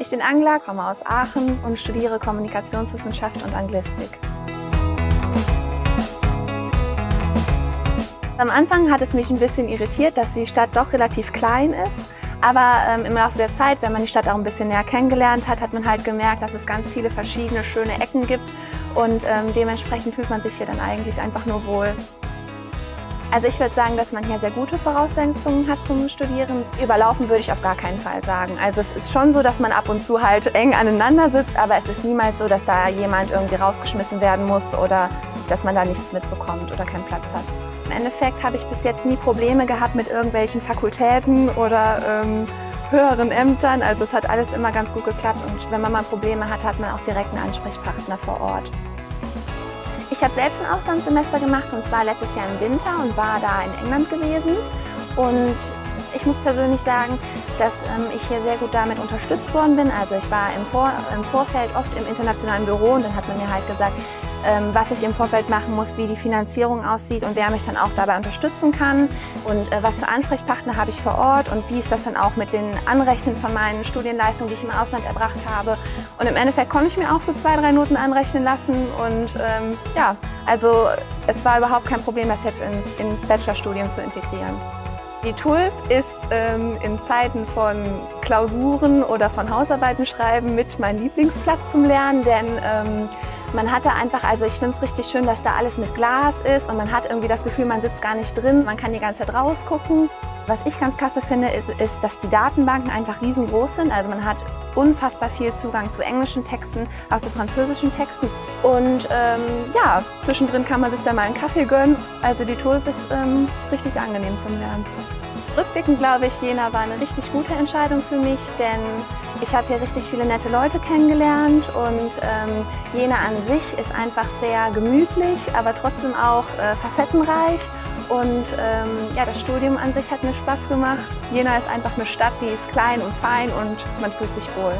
Ich bin Angela, komme aus Aachen und studiere Kommunikationswissenschaften und Anglistik. Am Anfang hat es mich ein bisschen irritiert, dass die Stadt doch relativ klein ist. Aber im Laufe der Zeit, wenn man die Stadt auch ein bisschen näher kennengelernt hat, hat man halt gemerkt, dass es ganz viele verschiedene schöne Ecken gibt. Und dementsprechend fühlt man sich hier dann eigentlich einfach nur wohl. Also ich würde sagen, dass man hier sehr gute Voraussetzungen hat zum Studieren. Überlaufen würde ich auf gar keinen Fall sagen. Also es ist schon so, dass man ab und zu halt eng aneinander sitzt, aber es ist niemals so, dass da jemand irgendwie rausgeschmissen werden muss oder dass man da nichts mitbekommt oder keinen Platz hat. Im Endeffekt habe ich bis jetzt nie Probleme gehabt mit irgendwelchen Fakultäten oder höheren Ämtern. Also es hat alles immer ganz gut geklappt und wenn man mal Probleme hat, hat man auch direkt einen Ansprechpartner vor Ort. Ich habe selbst ein Auslandssemester gemacht und zwar letztes Jahr im Winter und war da in England gewesen. Und ich muss persönlich sagen, dass ich hier sehr gut damit unterstützt worden bin. Also ich war im Vorfeld oft im internationalen Büro und dann hat man mir halt gesagt, was ich im Vorfeld machen muss, wie die Finanzierung aussieht und wer mich dann auch dabei unterstützen kann und was für Ansprechpartner habe ich vor Ort und wie ist das dann auch mit den Anrechnen von meinen Studienleistungen, die ich im Ausland erbracht habe. Und im Endeffekt konnte ich mir auch so 2, 3 Noten anrechnen lassen und ja, also es war überhaupt kein Problem, das jetzt ins Bachelorstudium zu integrieren. Die TULP ist in Zeiten von Klausuren oder von Hausarbeiten schreiben mit mein Lieblingsplatz zum Lernen, denn man hat da einfach, also ich finde es richtig schön, dass da alles mit Glas ist und man hat irgendwie das Gefühl, man sitzt gar nicht drin, man kann die ganze Zeit rausgucken. Was ich ganz klasse finde, ist, dass die Datenbanken einfach riesengroß sind. Also man hat unfassbar viel Zugang zu englischen Texten, auch zu französischen Texten. Und ja, zwischendrin kann man sich da mal einen Kaffee gönnen. Also die TULP ist richtig angenehm zum Lernen. Rückblickend glaube ich, Jena war eine richtig gute Entscheidung für mich, denn ich habe hier richtig viele nette Leute kennengelernt und Jena an sich ist einfach sehr gemütlich, aber trotzdem auch facettenreich und ja, das Studium an sich hat mir Spaß gemacht. Jena ist einfach eine Stadt, die ist klein und fein und man fühlt sich wohl.